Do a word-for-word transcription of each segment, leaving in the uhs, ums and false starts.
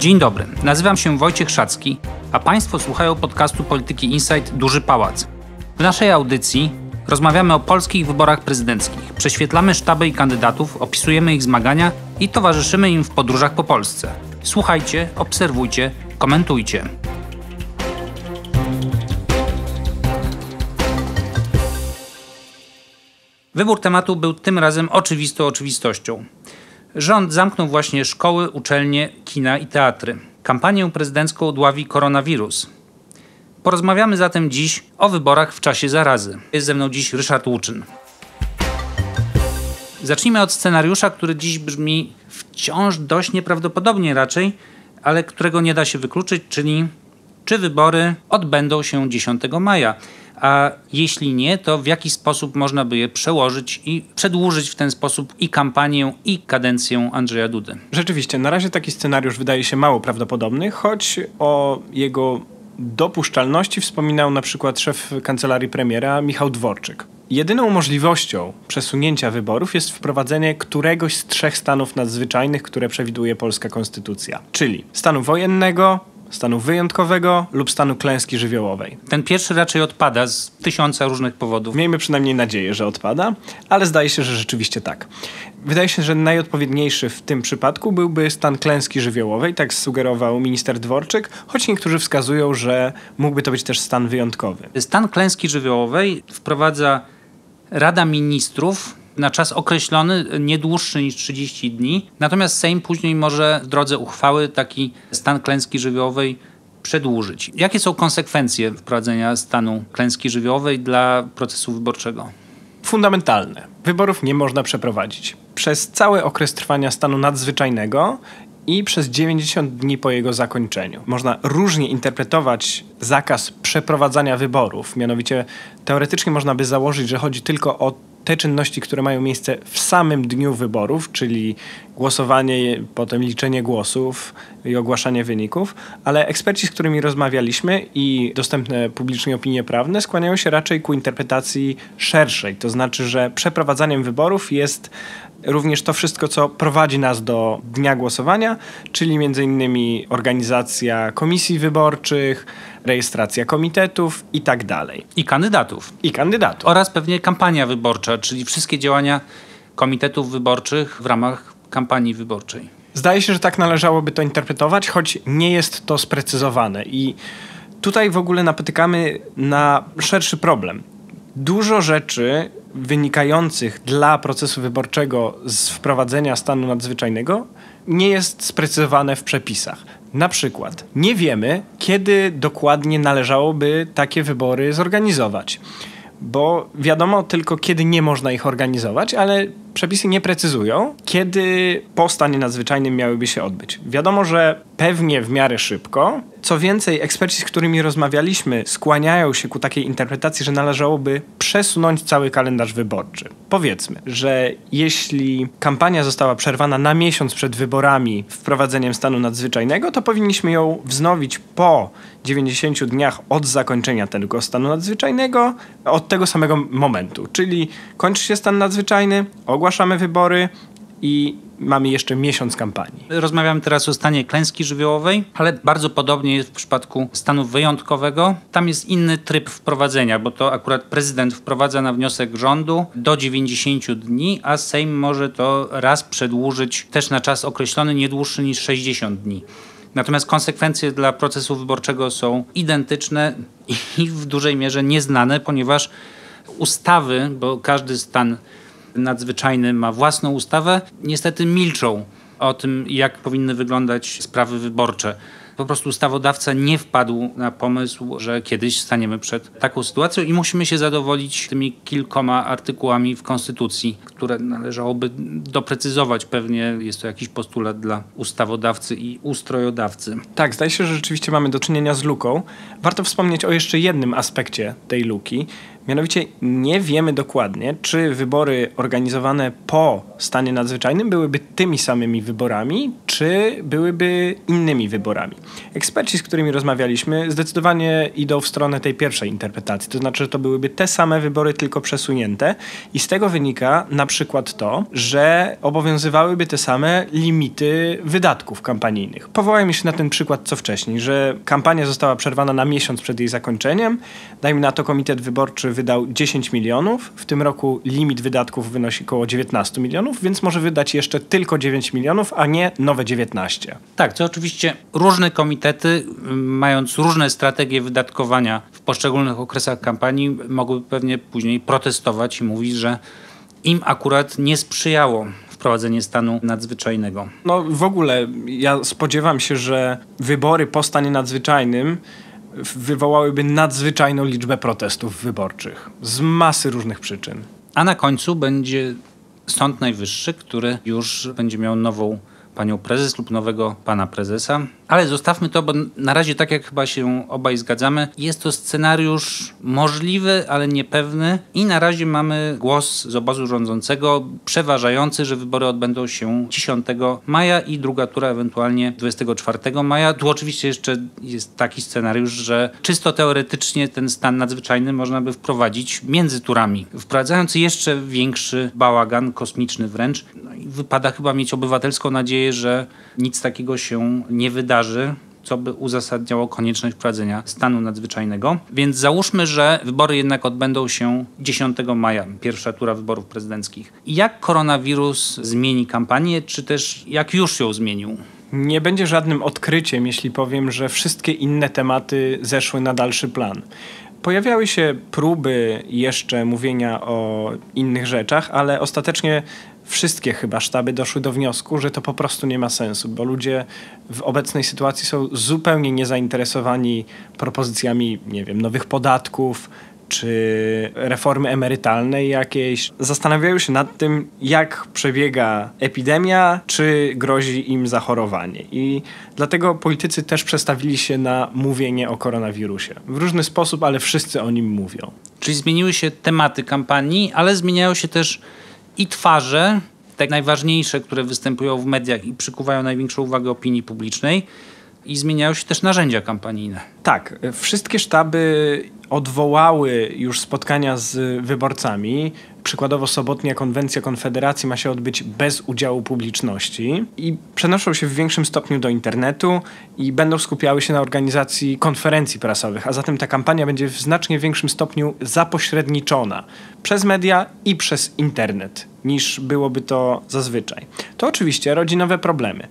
Dzień dobry, nazywam się Wojciech Szacki, a Państwo słuchają podcastu Polityki Insight Duży Pałac. W naszej audycji rozmawiamy o polskich wyborach prezydenckich, prześwietlamy sztaby i kandydatów, opisujemy ich zmagania i towarzyszymy im w podróżach po Polsce. Słuchajcie, obserwujcie, komentujcie. Wybór tematu był tym razem oczywistą oczywistością. Rząd zamknął właśnie szkoły, uczelnie, kina i teatry. Kampanię prezydencką udławi koronawirus. Porozmawiamy zatem dziś o wyborach w czasie zarazy. Jest ze mną dziś Ryszard Łuczyn. Zacznijmy od scenariusza, który dziś brzmi wciąż dość nieprawdopodobnie raczej, ale którego nie da się wykluczyć, czyli czy wybory odbędą się dziesiątego maja. A jeśli nie, to w jaki sposób można by je przełożyć i przedłużyć w ten sposób i kampanię, i kadencję Andrzeja Dudy? Rzeczywiście, na razie taki scenariusz wydaje się mało prawdopodobny, choć o jego dopuszczalności wspominał na przykład szef kancelarii premiera Michał Dworczyk. Jedyną możliwością przesunięcia wyborów jest wprowadzenie któregoś z trzech stanów nadzwyczajnych, które przewiduje polska konstytucja, czyli stanu wojennego, stanu wyjątkowego lub stanu klęski żywiołowej. Ten pierwszy raczej odpada z tysiąca różnych powodów. Miejmy przynajmniej nadzieję, że odpada, ale zdaje się, że rzeczywiście tak. Wydaje się, że najodpowiedniejszy w tym przypadku byłby stan klęski żywiołowej, tak sugerował minister Dworczyk, choć niektórzy wskazują, że mógłby to być też stan wyjątkowy. Stan klęski żywiołowej wprowadza Rada Ministrów na czas określony, nie dłuższy niż trzydzieści dni. Natomiast Sejm później może w drodze uchwały taki stan klęski żywiołowej przedłużyć. Jakie są konsekwencje wprowadzenia stanu klęski żywiołowej dla procesu wyborczego? Fundamentalne. Wyborów nie można przeprowadzić. Przez cały okres trwania stanu nadzwyczajnego i przez dziewięćdziesiąt dni po jego zakończeniu. Można różnie interpretować zakaz przeprowadzania wyborów. Mianowicie teoretycznie można by założyć, że chodzi tylko o te czynności, które mają miejsce w samym dniu wyborów, czyli głosowanie, potem liczenie głosów i ogłaszanie wyników, ale eksperci, z którymi rozmawialiśmy i dostępne publicznie opinie prawne skłaniają się raczej ku interpretacji szerszej, to znaczy, że przeprowadzaniem wyborów jest również to wszystko, co prowadzi nas do dnia głosowania, czyli między innymi organizacja komisji wyborczych, rejestracja komitetów i tak dalej. I kandydatów. I kandydatów. Oraz pewnie kampania wyborcza, czyli wszystkie działania komitetów wyborczych w ramach kampanii wyborczej. Zdaje się, że tak należałoby to interpretować, choć nie jest to sprecyzowane. I tutaj w ogóle napotykamy na szerszy problem. Dużo rzeczy wynikających dla procesu wyborczego z wprowadzenia stanu nadzwyczajnego nie jest sprecyzowane w przepisach. Na przykład nie wiemy, kiedy dokładnie należałoby takie wybory zorganizować, bo wiadomo tylko, kiedy nie można ich organizować, ale przepisy nie precyzują, kiedy po stanie nadzwyczajnym miałyby się odbyć. Wiadomo, że pewnie w miarę szybko. Co więcej, eksperci, z którymi rozmawialiśmy, skłaniają się ku takiej interpretacji, że należałoby przesunąć cały kalendarz wyborczy. Powiedzmy, że jeśli kampania została przerwana na miesiąc przed wyborami wprowadzeniem stanu nadzwyczajnego, to powinniśmy ją wznowić po dziewięćdziesięciu dniach od zakończenia tego stanu nadzwyczajnego, od tego samego momentu. Czyli kończy się stan nadzwyczajny, ogłaszamy wybory i mamy jeszcze miesiąc kampanii. Rozmawiamy teraz o stanie klęski żywiołowej, ale bardzo podobnie jest w przypadku stanu wyjątkowego. Tam jest inny tryb wprowadzenia, bo to akurat prezydent wprowadza na wniosek rządu do dziewięćdziesięciu dni, a Sejm może to raz przedłużyć też na czas określony, nie dłuższy niż sześćdziesiąt dni. Natomiast konsekwencje dla procesu wyborczego są identyczne i w dużej mierze nieznane, ponieważ ustawy, bo każdy stan nadzwyczajny ma własną ustawę, niestety milczą o tym, jak powinny wyglądać sprawy wyborcze. Po prostu ustawodawca nie wpadł na pomysł, że kiedyś staniemy przed taką sytuacją i musimy się zadowolić tymi kilkoma artykułami w Konstytucji, które należałoby doprecyzować. Pewnie jest to jakiś postulat dla ustawodawcy i ustrojodawcy. Tak, zdaje się, że rzeczywiście mamy do czynienia z luką. Warto wspomnieć o jeszcze jednym aspekcie tej luki. Mianowicie nie wiemy dokładnie, czy wybory organizowane po stanie nadzwyczajnym byłyby tymi samymi wyborami, czy byłyby innymi wyborami. Eksperci, z którymi rozmawialiśmy, zdecydowanie idą w stronę tej pierwszej interpretacji, to znaczy, że to byłyby te same wybory, tylko przesunięte, i z tego wynika na przykład to, że obowiązywałyby te same limity wydatków kampanijnych. Powołajmy się na ten przykład co wcześniej, że kampania została przerwana na miesiąc przed jej zakończeniem, dajmy na to komitet wyborczy wydał dziesięć milionów, w tym roku limit wydatków wynosi około dziewiętnaście milionów, więc może wydać jeszcze tylko dziewięć milionów, a nie nowe dziewiętnaście. Tak, to oczywiście różne komitety, mając różne strategie wydatkowania w poszczególnych okresach kampanii, mogłyby pewnie później protestować i mówić, że im akurat nie sprzyjało wprowadzenie stanu nadzwyczajnego. No w ogóle ja spodziewam się, że wybory po stanie nadzwyczajnym wywołałyby nadzwyczajną liczbę protestów wyborczych z masy różnych przyczyn. A na końcu będzie Sąd Najwyższy, który już będzie miał nową panią prezes lub nowego pana prezesa. Ale zostawmy to, bo na razie, tak jak chyba się obaj zgadzamy, jest to scenariusz możliwy, ale niepewny i na razie mamy głos z obozu rządzącego przeważający, że wybory odbędą się dziesiątego maja i druga tura ewentualnie dwudziestego czwartego maja. Tu oczywiście jeszcze jest taki scenariusz, że czysto teoretycznie ten stan nadzwyczajny można by wprowadzić między turami, wprowadzając jeszcze większy bałagan, kosmiczny wręcz. No i wypada chyba mieć obywatelską nadzieję, że nic takiego się nie wydarzy, co by uzasadniało konieczność wprowadzenia stanu nadzwyczajnego. Więc załóżmy, że wybory jednak odbędą się dziesiątego maja, pierwsza tura wyborów prezydenckich. Jak koronawirus zmieni kampanię, czy też jak już ją zmienił? Nie będzie żadnym odkryciem, jeśli powiem, że wszystkie inne tematy zeszły na dalszy plan. Pojawiały się próby jeszcze mówienia o innych rzeczach, ale ostatecznie wszystkie chyba sztaby doszły do wniosku, że to po prostu nie ma sensu, bo ludzie w obecnej sytuacji są zupełnie niezainteresowani propozycjami, nie wiem, nowych podatków czy reformy emerytalnej jakiejś. Zastanawiają się nad tym, jak przebiega epidemia, czy grozi im zachorowanie. I dlatego politycy też przestawili się na mówienie o koronawirusie. W różny sposób, ale wszyscy o nim mówią. Czyli zmieniły się tematy kampanii, ale zmieniają się też i twarze, te najważniejsze, które występują w mediach i przykuwają największą uwagę opinii publicznej, i zmieniają się też narzędzia kampanijne. Tak, wszystkie sztaby odwołały już spotkania z wyborcami. Przykładowo sobotnia konwencja Konfederacji ma się odbyć bez udziału publiczności i przenoszą się w większym stopniu do internetu i będą skupiały się na organizacji konferencji prasowych, a zatem ta kampania będzie w znacznie większym stopniu zapośredniczona przez media i przez internet, niż byłoby to zazwyczaj. To oczywiście rodzi nowe problemy,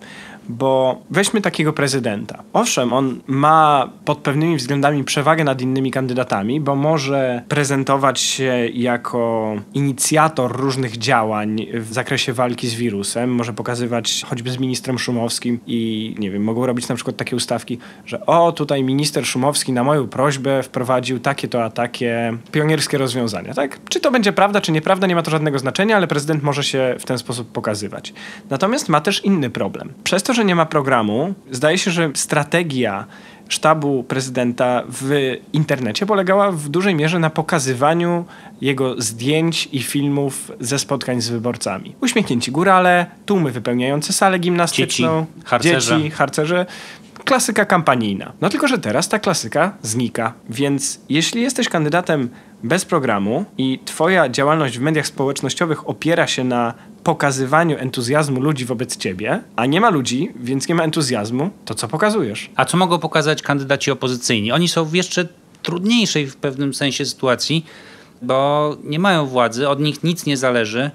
bo weźmy takiego prezydenta. Owszem, on ma pod pewnymi względami przewagę nad innymi kandydatami, bo może prezentować się jako inicjator różnych działań w zakresie walki z wirusem, może pokazywać choćby z ministrem Szumowskim i nie wiem, mogą robić na przykład takie ustawki, że o, tutaj minister Szumowski na moją prośbę wprowadził takie to, a takie pionierskie rozwiązania, tak? Czy to będzie prawda, czy nieprawda, nie ma to żadnego znaczenia, ale prezydent może się w ten sposób pokazywać. Natomiast ma też inny problem. Przez to, że nie ma programu, zdaje się, że strategia sztabu prezydenta w internecie polegała w dużej mierze na pokazywaniu jego zdjęć i filmów ze spotkań z wyborcami. Uśmiechnięci górale, tłumy wypełniające salę gimnastyczną, dzieci, harcerze. Dzieci, harcerze. Klasyka kampanijna. No tylko, że teraz ta klasyka znika. Więc jeśli jesteś kandydatem bez programu i twoja działalność w mediach społecznościowych opiera się na pokazywaniu entuzjazmu ludzi wobec ciebie, a nie ma ludzi, więc nie ma entuzjazmu, to co pokazujesz? A co mogą pokazać kandydaci opozycyjni? Oni są w jeszcze trudniejszej w pewnym sensie sytuacji, bo nie mają władzy, od nich nic nie zależy.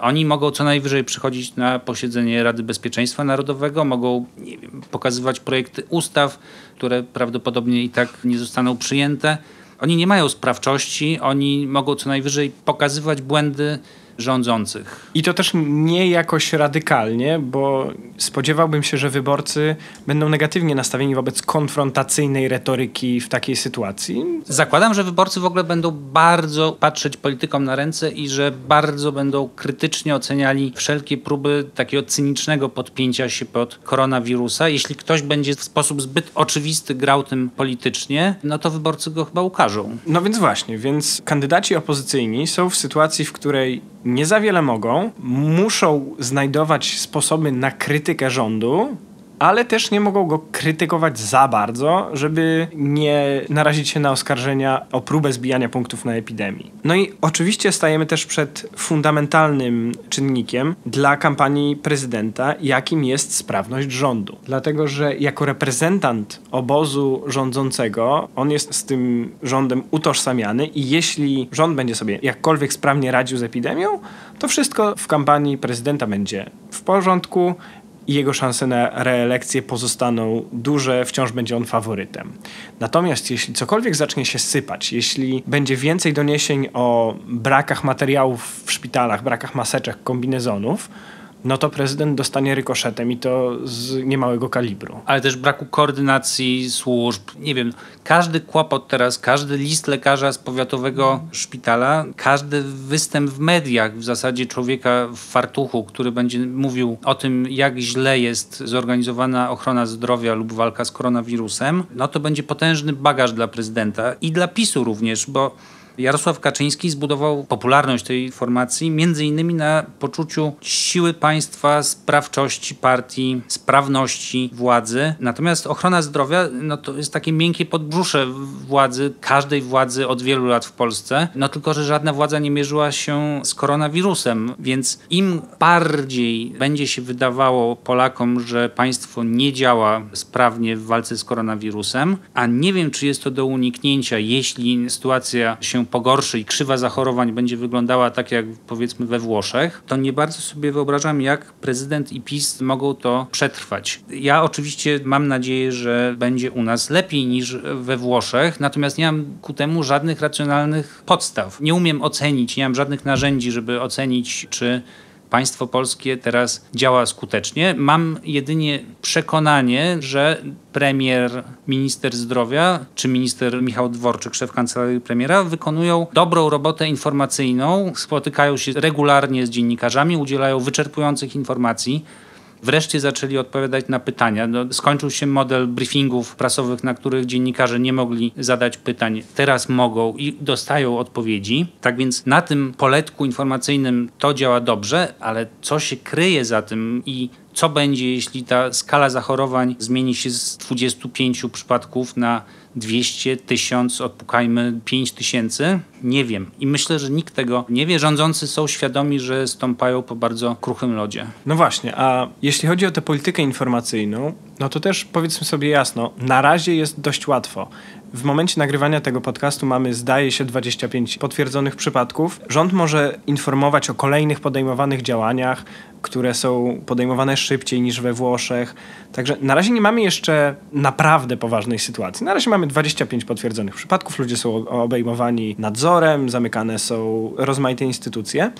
Oni mogą co najwyżej przychodzić na posiedzenie Rady Bezpieczeństwa Narodowego, mogą, nie wiem, pokazywać projekty ustaw, które prawdopodobnie i tak nie zostaną przyjęte. Oni nie mają sprawczości, oni mogą co najwyżej pokazywać błędy rządzących. I to też nie jakoś radykalnie, bo spodziewałbym się, że wyborcy będą negatywnie nastawieni wobec konfrontacyjnej retoryki w takiej sytuacji. Zakładam, że wyborcy w ogóle będą bardzo patrzeć politykom na ręce i że bardzo będą krytycznie oceniali wszelkie próby takiego cynicznego podpięcia się pod koronawirusa. Jeśli ktoś będzie w sposób zbyt oczywisty grał tym politycznie, no to wyborcy go chyba ukażą. No więc właśnie, więc kandydaci opozycyjni są w sytuacji, w której nie za wiele mogą, muszą znajdować sposoby na krytykę rządu, ale też nie mogą go krytykować za bardzo, żeby nie narazić się na oskarżenia o próbę zbijania punktów na epidemii. No i oczywiście stajemy też przed fundamentalnym czynnikiem dla kampanii prezydenta, jakim jest sprawność rządu. Dlatego, że jako reprezentant obozu rządzącego, on jest z tym rządem utożsamiany i jeśli rząd będzie sobie jakkolwiek sprawnie radził z epidemią, to wszystko w kampanii prezydenta będzie w porządku, i jego szanse na reelekcję pozostaną duże, wciąż będzie on faworytem. Natomiast jeśli cokolwiek zacznie się sypać, jeśli będzie więcej doniesień o brakach materiałów w szpitalach, brakach maseczek, kombinezonów, no to prezydent dostanie rykoszetem i to z niemałego kalibru. Ale też braku koordynacji służb. Nie wiem, każdy kłopot teraz, każdy list lekarza z powiatowego szpitala, każdy występ w mediach, w zasadzie człowieka w fartuchu, który będzie mówił o tym, jak źle jest zorganizowana ochrona zdrowia lub walka z koronawirusem, no to będzie potężny bagaż dla prezydenta i dla PiSu również, bo Jarosław Kaczyński zbudował popularność tej formacji między innymi na poczuciu siły państwa, sprawczości partii, sprawności władzy. Natomiast ochrona zdrowia no to jest takie miękkie podbrzusze władzy, każdej władzy od wielu lat w Polsce. No tylko, że żadna władza nie mierzyła się z koronawirusem, więc im bardziej będzie się wydawało Polakom, że państwo nie działa sprawnie w walce z koronawirusem, a nie wiem, czy jest to do uniknięcia, jeśli sytuacja się pogorszy i krzywa zachorowań będzie wyglądała tak jak powiedzmy we Włoszech, to nie bardzo sobie wyobrażam, jak prezydent i PiS mogą to przetrwać. Ja oczywiście mam nadzieję, że będzie u nas lepiej niż we Włoszech, natomiast nie mam ku temu żadnych racjonalnych podstaw. Nie umiem ocenić, nie mam żadnych narzędzi, żeby ocenić, czy państwo polskie teraz działa skutecznie. Mam jedynie przekonanie, że premier, minister zdrowia czy minister Michał Dworczyk, szef kancelarii premiera, wykonują dobrą robotę informacyjną, spotykają się regularnie z dziennikarzami, udzielają wyczerpujących informacji. Wreszcie zaczęli odpowiadać na pytania. No, skończył się model briefingów prasowych, na których dziennikarze nie mogli zadać pytań. Teraz mogą i dostają odpowiedzi. Tak więc na tym poletku informacyjnym to działa dobrze, ale co się kryje za tym i co będzie, jeśli ta skala zachorowań zmieni się z dwudziestu pięciu przypadków na dwieście, tysiąc, odpukajmy pięć tysięcy? Nie wiem. I myślę, że nikt tego nie wie. Rządzący są świadomi, że stąpają po bardzo kruchym lodzie. No właśnie, a jeśli chodzi o tę politykę informacyjną, no to też powiedzmy sobie jasno, na razie jest dość łatwo. W momencie nagrywania tego podcastu mamy, zdaje się, dwadzieścia pięć potwierdzonych przypadków. Rząd może informować o kolejnych podejmowanych działaniach, które są podejmowane szybciej niż we Włoszech. Także na razie nie mamy jeszcze naprawdę poważnej sytuacji. Na razie mamy dwadzieścia pięć potwierdzonych przypadków, ludzie są obejmowani nadzorem, zamykane są rozmaite instytucje,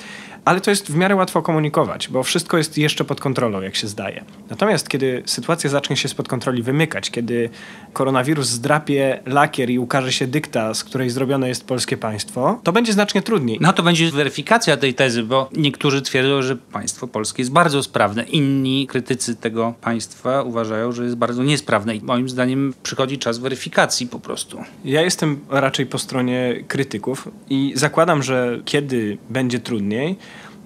ale to jest w miarę łatwo komunikować, bo wszystko jest jeszcze pod kontrolą, jak się zdaje. Natomiast kiedy sytuacja zacznie się spod kontroli wymykać, kiedy koronawirus zdrapie lakier i ukaże się dykta, z której zrobione jest polskie państwo, to będzie znacznie trudniej. No to będzie weryfikacja tej tezy, bo niektórzy twierdzą, że państwo polskie jest bardzo sprawne. Inni krytycy tego państwa uważają, że jest bardzo niesprawne i moim zdaniem przychodzi czas weryfikacji po prostu. Ja jestem raczej po stronie krytyków i zakładam, że kiedy będzie trudniej,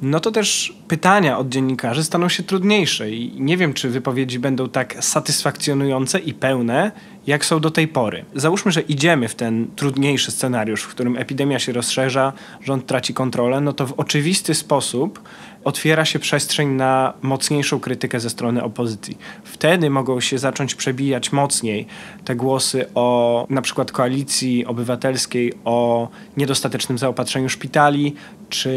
no to też pytania od dziennikarzy staną się trudniejsze i nie wiem, czy wypowiedzi będą tak satysfakcjonujące i pełne, jak są do tej pory. Załóżmy, że idziemy w ten trudniejszy scenariusz, w którym epidemia się rozszerza, rząd traci kontrolę, no to w oczywisty sposób otwiera się przestrzeń na mocniejszą krytykę ze strony opozycji. Wtedy mogą się zacząć przebijać mocniej te głosy o na przykład Koalicji Obywatelskiej, o niedostatecznym zaopatrzeniu szpitali, czy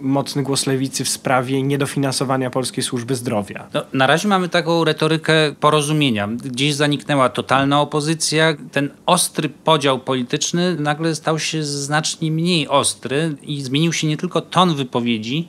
mocny głos lewicy w sprawie niedofinansowania polskiej służby zdrowia. No, na razie mamy taką retorykę porozumienia. Gdzieś zaniknęła totalna opozycja. Ten ostry podział polityczny nagle stał się znacznie mniej ostry i zmienił się nie tylko ton wypowiedzi,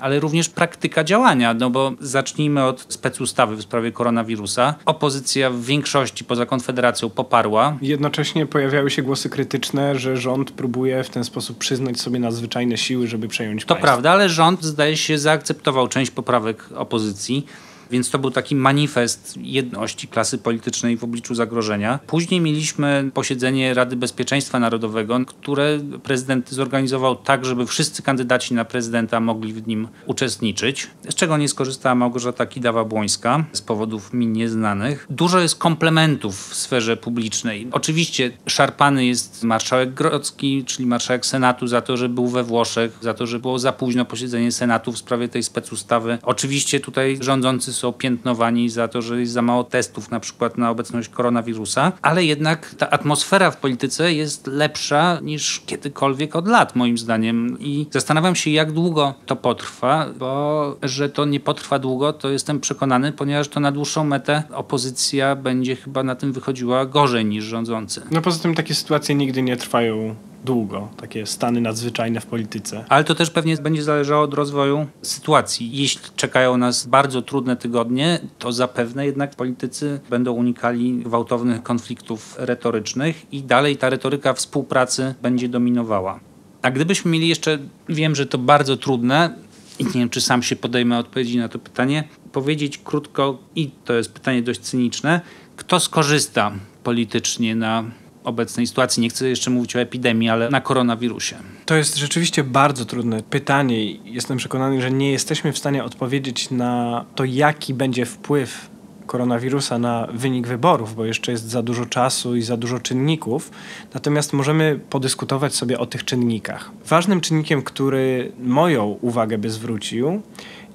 ale również praktyka działania, no bo zacznijmy od specustawy w sprawie koronawirusa. Opozycja w większości poza Konfederacją poparła. Jednocześnie pojawiały się głosy krytyczne, że rząd próbuje w ten sposób przyznać sobie nadzwyczajne siły, żeby przejąć państwo. To prawda, ale rząd zdaje się zaakceptował część poprawek opozycji. Więc to był taki manifest jedności klasy politycznej w obliczu zagrożenia. Później mieliśmy posiedzenie Rady Bezpieczeństwa Narodowego, które prezydent zorganizował tak, żeby wszyscy kandydaci na prezydenta mogli w nim uczestniczyć, z czego nie skorzystała Małgorzata Kidawa-Błońska z powodów mi nieznanych. Dużo jest komplementów w sferze publicznej. Oczywiście szarpany jest marszałek Grodzki, czyli marszałek Senatu, za to, że był we Włoszech, za to, że było za późno posiedzenie Senatu w sprawie tej specustawy. Oczywiście tutaj rządzący są piętnowani za to, że jest za mało testów na przykład na obecność koronawirusa, ale jednak ta atmosfera w polityce jest lepsza niż kiedykolwiek od lat moim zdaniem i zastanawiam się, jak długo to potrwa, bo że to nie potrwa długo, to jestem przekonany, ponieważ to na dłuższą metę opozycja będzie chyba na tym wychodziła gorzej niż rządzący. No poza tym takie sytuacje nigdy nie trwają długo, takie stany nadzwyczajne w polityce. Ale to też pewnie będzie zależało od rozwoju sytuacji. Jeśli czekają nas bardzo trudne tygodnie, to zapewne jednak politycy będą unikali gwałtownych konfliktów retorycznych i dalej ta retoryka współpracy będzie dominowała. A gdybyśmy mieli jeszcze, wiem, że to bardzo trudne i nie wiem, czy sam się podejmę odpowiedzi na to pytanie, powiedzieć krótko, i to jest pytanie dość cyniczne, kto skorzysta politycznie na obecnej sytuacji, nie chcę jeszcze mówić o epidemii, ale na koronawirusie. To jest rzeczywiście bardzo trudne pytanie i jestem przekonany, że nie jesteśmy w stanie odpowiedzieć na to, jaki będzie wpływ koronawirusa na wynik wyborów, bo jeszcze jest za dużo czasu i za dużo czynników. Natomiast możemy podyskutować sobie o tych czynnikach. Ważnym czynnikiem, który moją uwagę by zwrócił,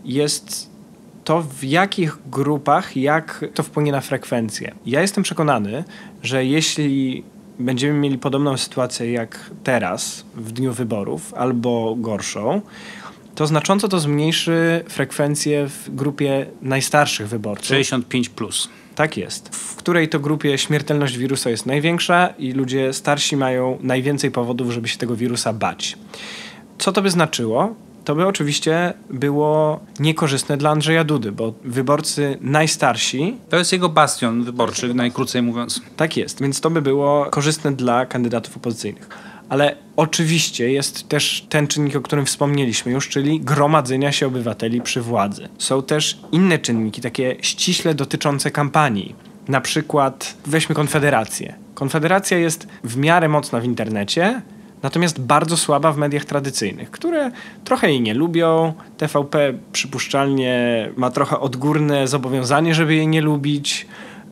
jest to, w jakich grupach, jak to wpłynie na frekwencję. Ja jestem przekonany, że jeśli będziemy mieli podobną sytuację jak teraz w dniu wyborów albo gorszą, to znacząco to zmniejszy frekwencję w grupie najstarszych wyborców. sześćdziesiąt pięć plus. Tak jest. W której to grupie śmiertelność wirusa jest największa i ludzie starsi mają najwięcej powodów, żeby się tego wirusa bać. Co to by znaczyło? To by oczywiście było niekorzystne dla Andrzeja Dudy, bo wyborcy najstarsi... To jest jego bastion wyborczy, najkrócej mówiąc. Tak jest, więc to by było korzystne dla kandydatów opozycyjnych. Ale oczywiście jest też ten czynnik, o którym wspomnieliśmy już, czyli gromadzenia się obywateli przy władzy. Są też inne czynniki, takie ściśle dotyczące kampanii. Na przykład weźmy Konfederację. Konfederacja jest w miarę mocna w internecie, natomiast bardzo słaba w mediach tradycyjnych, które trochę jej nie lubią. T V P przypuszczalnie ma trochę odgórne zobowiązanie, żeby jej nie lubić,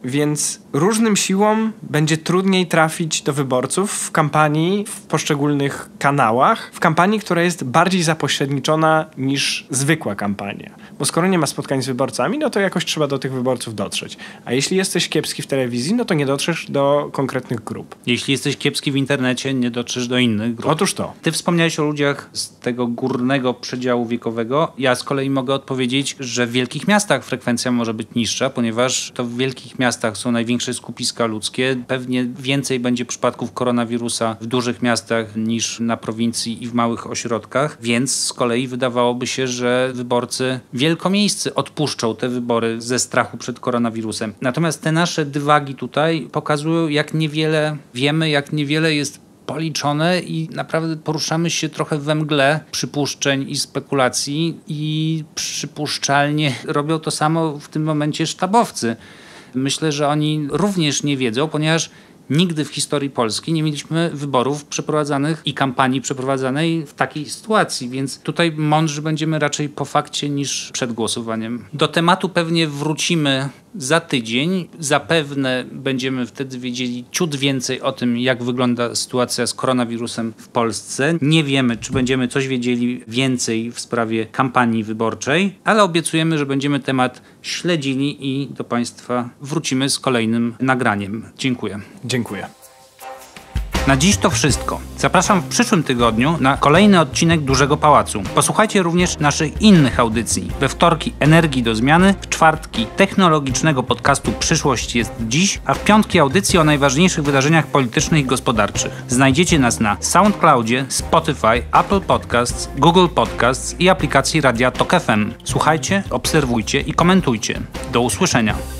więc różnym siłom będzie trudniej trafić do wyborców w kampanii, w poszczególnych kanałach, w kampanii, która jest bardziej zapośredniczona niż zwykła kampania. Bo skoro nie ma spotkań z wyborcami, no to jakoś trzeba do tych wyborców dotrzeć. A jeśli jesteś kiepski w telewizji, no to nie dotrzesz do konkretnych grup. Jeśli jesteś kiepski w internecie, nie dotrzesz do innych grup. Otóż to. Ty wspomniałeś o ludziach z tego górnego przedziału wiekowego. Ja z kolei mogę odpowiedzieć, że w wielkich miastach frekwencja może być niższa, ponieważ to w wielkich miastach są największe skupiska ludzkie. Pewnie więcej będzie przypadków koronawirusa w dużych miastach niż na prowincji i w małych ośrodkach, więc z kolei wydawałoby się, że wyborcy wielkomiejscy odpuszczą te wybory ze strachu przed koronawirusem. Natomiast te nasze dywagi tutaj pokazują, jak niewiele wiemy, jak niewiele jest policzone i naprawdę poruszamy się trochę we mgle przypuszczeń i spekulacji i przypuszczalnie robią to samo w tym momencie sztabowcy. Myślę, że oni również nie wiedzą, ponieważ nigdy w historii Polski nie mieliśmy wyborów przeprowadzanych i kampanii przeprowadzanej w takiej sytuacji, więc tutaj mądrzy będziemy raczej po fakcie niż przed głosowaniem. Do tematu pewnie wrócimy za tydzień. Zapewne będziemy wtedy wiedzieli ciut więcej o tym, jak wygląda sytuacja z koronawirusem w Polsce. Nie wiemy, czy będziemy coś wiedzieli więcej w sprawie kampanii wyborczej, ale obiecujemy, że będziemy temat śledzili i do Państwa wrócimy z kolejnym nagraniem. Dziękuję. Dziękuję. Na dziś to wszystko. Zapraszam w przyszłym tygodniu na kolejny odcinek Dużego Pałacu. Posłuchajcie również naszych innych audycji. We wtorki Energii do Zmiany, w czwartki technologicznego podcastu Przyszłość jest dziś, a w piątki audycji o najważniejszych wydarzeniach politycznych i gospodarczych. Znajdziecie nas na SoundCloudzie, Spotify, Apple Podcasts, Google Podcasts i aplikacji Radia Tok F M. Słuchajcie, obserwujcie i komentujcie. Do usłyszenia.